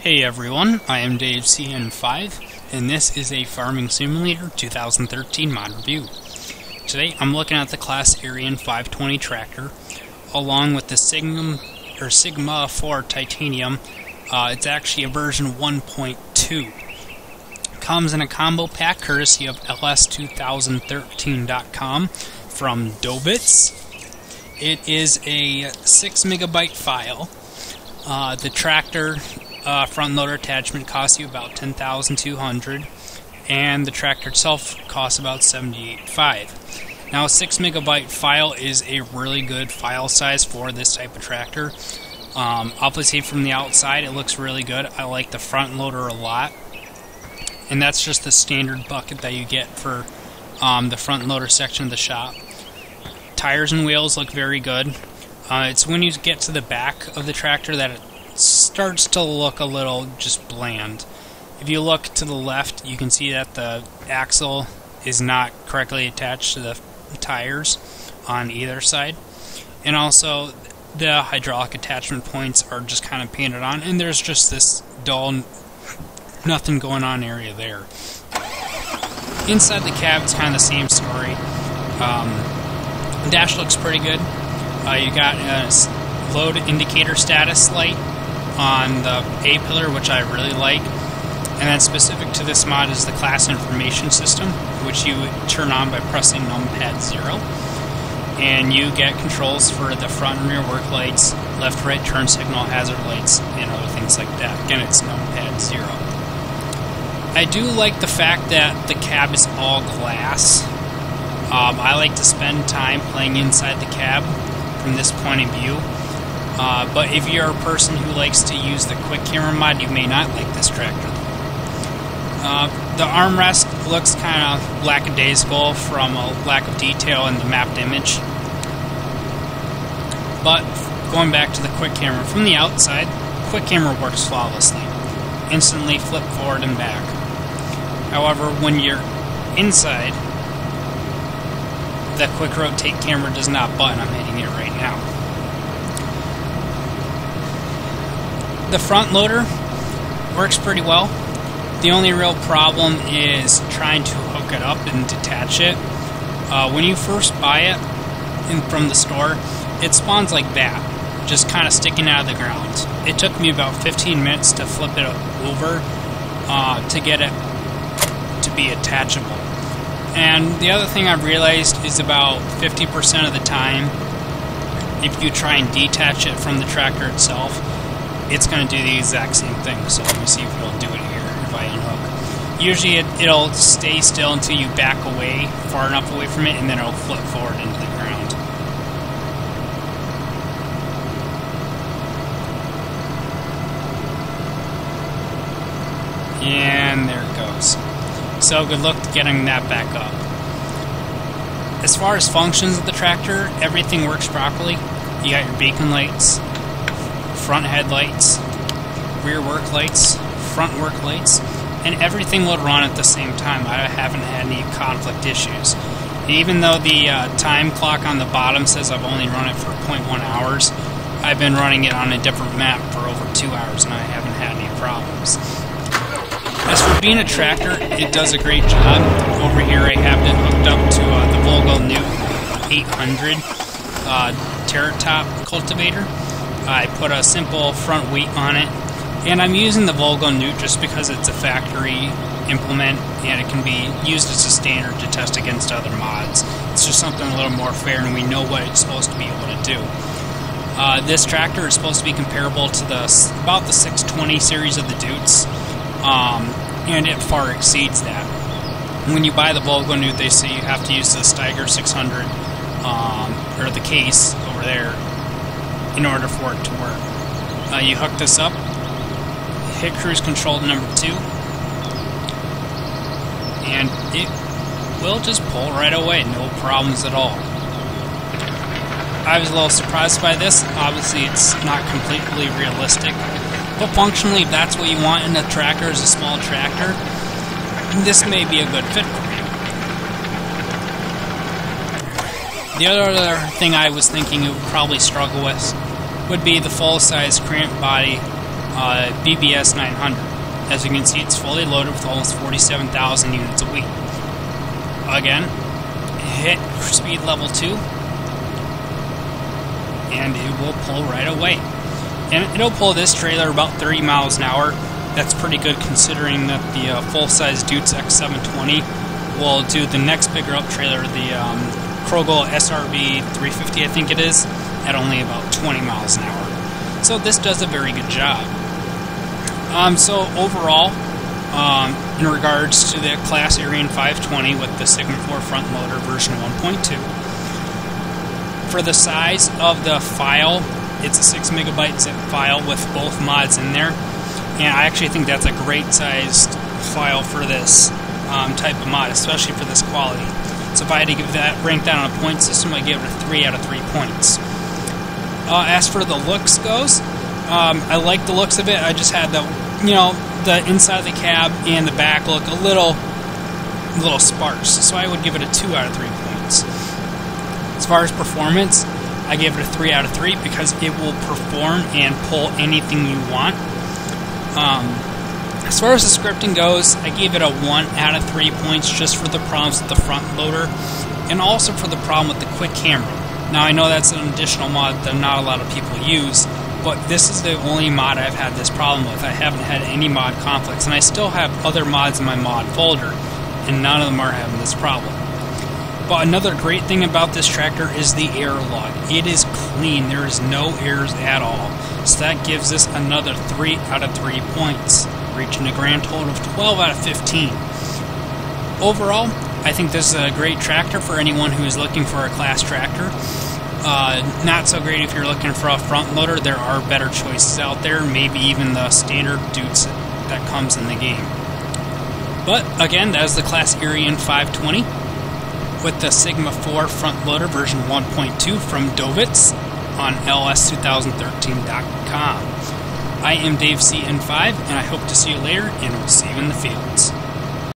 Hey everyone, I am DaveCN5, and this is a Farming Simulator 2013 mod review. Today I'm looking at the Claas Arion 520 tractor, along with the Sigma 4 Titanium. It's actually a version 1.2. Comes in a combo pack courtesy of LS2013.com from Dobitz. It is a 6 MB file. The tractor front loader attachment costs you about $10,200, and the tractor itself costs about $78,500. Now, a 6 MB file is a really good file size for this type of tractor. Obviously, from the outside, it looks really good. I like the front loader a lot, and that's just the standard bucket that you get for the front loader section of the shop. Tires and wheels look very good. It's when you get to the back of the tractor that it starts to look a little just bland. If you look to the left, you can see that the axle is not correctly attached to the tires on either side, and also the hydraulic attachment points are just kind of painted on, and there's just this dull nothing going on area there. Inside the cab, it's kind of the same story. The dash looks pretty good. You got a load indicator status light on the A pillar, which I really like, and then specific to this mod is the class information system, which you turn on by pressing numpad 0, and you get controls for the front and rear work lights, left right turn signal, hazard lights, and other things like that. Again, it's numpad 0. I do like the fact that the cab is all glass. I like to spend time playing inside the cab from this point of view. But if you're a person who likes to use the quick camera mod, you may not like this tractor. The armrest looks kind of lackadaisical from a lack of detail in the mapped image. But going back to the quick camera, from the outside, quick camera works flawlessly. Instantly flip forward and back. However, when you're inside, the quick rotate camera does not button. I'm hitting it right now. The front loader works pretty well. The only real problem is trying to hook it up and detach it. When you first buy it from the store, it spawns like that, just kind of sticking out of the ground. It took me about 15 minutes to flip it over to get it to be attachable. And the other thing I've realized is about 50% of the time, if you try and detach it from the tractor itself, it's going to do the exact same thing. So let me see if it'll do it here if I unhook. Usually it'll stay still until you back away, far enough away from it, and then it'll flip forward into the ground. And there it goes. So good luck getting that back up. As far as functions of the tractor, everything works properly. You got your beacon lights, front headlights, rear work lights, front work lights, and everything will run at the same time. I haven't had any conflict issues. Even though the time clock on the bottom says I've only run it for 0.1 hours, I've been running it on a different map for over 2 hours and I haven't had any problems. As for being a tractor, it does a great job. Over here I have it hooked up to the Vogel New 800 Terratop Cultivator. I put a simple front weight on it, and I'm using the Vogel New just because it's a factory implement and it can be used as a standard to test against other mods. It's just something a little more fair, and we know what it's supposed to be able to do. This tractor is supposed to be comparable to about the 620 series of the Deutz, and it far exceeds that. When you buy the Vogel New, they say you have to use the Steiger 600 or the case over there in order for it to work. You hook this up, hit cruise control to number 2, and it will just pull right away, no problems at all. I was a little surprised by this. Obviously it's not completely realistic, but functionally that's what you want in a tractor, is a small tractor, and this may be a good fit for you. The other thing I was thinking it would probably struggle with would be the full-size cramped body BBS 900. As you can see, it's fully loaded with almost 47,000 units of wheat. Again, hit speed level 2, and it will pull right away. And it'll pull this trailer about 30 miles an hour. That's pretty good considering that the full-size Deutz X720 will do the next bigger up trailer, the Krogel SRB 350, I think it is, at only about 20 miles an hour. So this does a very good job. So overall, in regards to the Claas Arion 520 with the Sigma 4 front loader version 1.2, for the size of the file, it's a 6 MB zip file with both mods in there. And I actually think that's a great sized file for this type of mod, especially for this quality. So if I had to give that, rank that on a point system, I'd give it a 3 out of 3 points. As for the looks goes, I like the looks of it. I just had the, you know, the inside of the cab and the back look a little sparse. So I would give it a 2 out of 3 points. As far as performance, I gave it a 3 out of 3 because it will perform and pull anything you want. As far as the scripting goes, I gave it a 1 out of 3 points just for the problems with the front loader and also for the problem with the quick camera. Now, I know that's an additional mod that not a lot of people use, but this is the only mod I've had this problem with. I haven't had any mod conflicts, and I still have other mods in my mod folder, and none of them are having this problem. But another great thing about this tractor is the air log. It is clean. There is no errors at all. So that gives us another 3 out of 3 points, reaching a grand total of 12 out of 15. Overall, I think this is a great tractor for anyone who is looking for a class tractor. Not so great if you're looking for a front loader. There are better choices out there, maybe even the standard Deutz that comes in the game. But again, that is the Claas Arion 520. With the Sigma 4 front loader version 1.2 from Dobitz on LS2013.com. I am DaveCN5, and I hope to see you later, and we'll see you in the fields.